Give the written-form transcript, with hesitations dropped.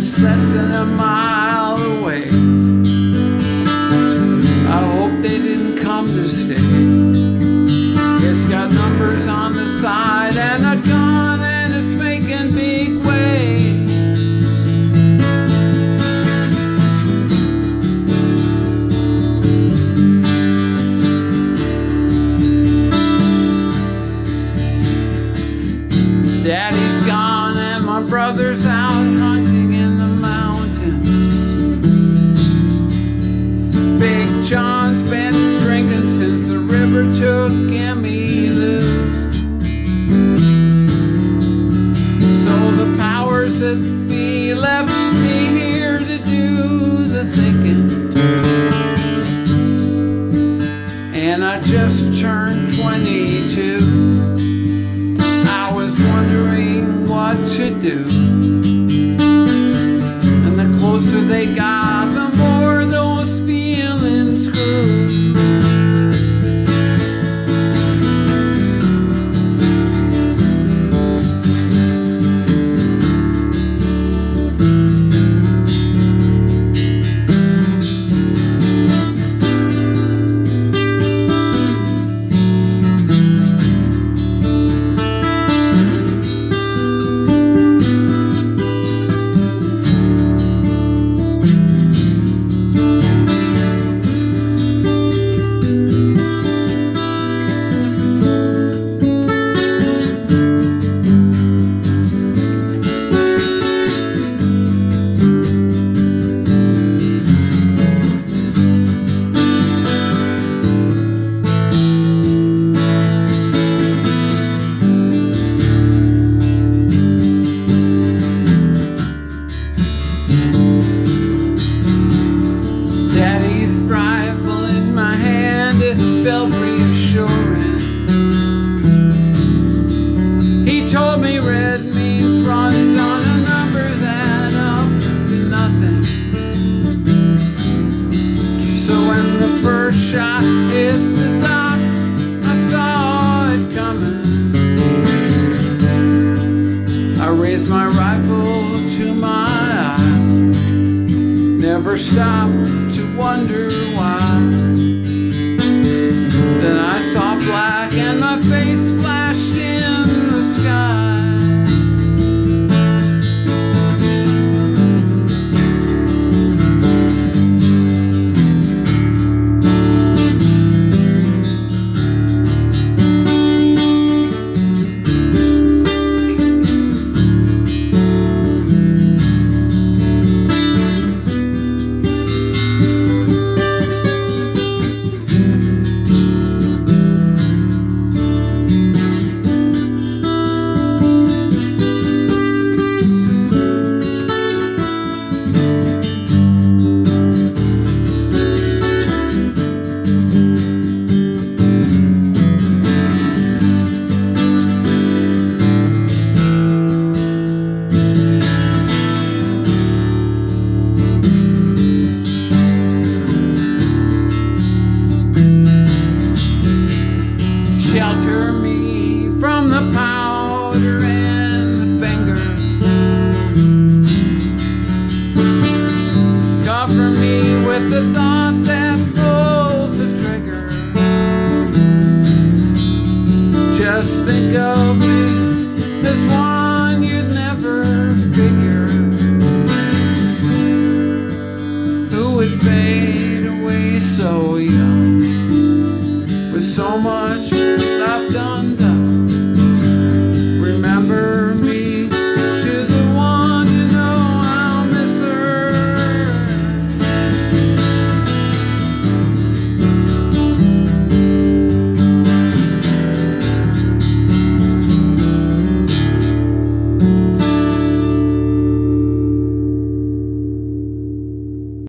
just less than a mile away. I hope they didn't come to stay. It's got numbers on the side and a gun, and it's making big waves. Daddy's gone and my brother's out hunting in the mountains. Big John's been drinking since the river took him Elu. So the powers that be left me here to do the thinking. And I just turned 22. I was wondering what to do. And the closer they got, the more those feelings grew. Never stop to wonder why.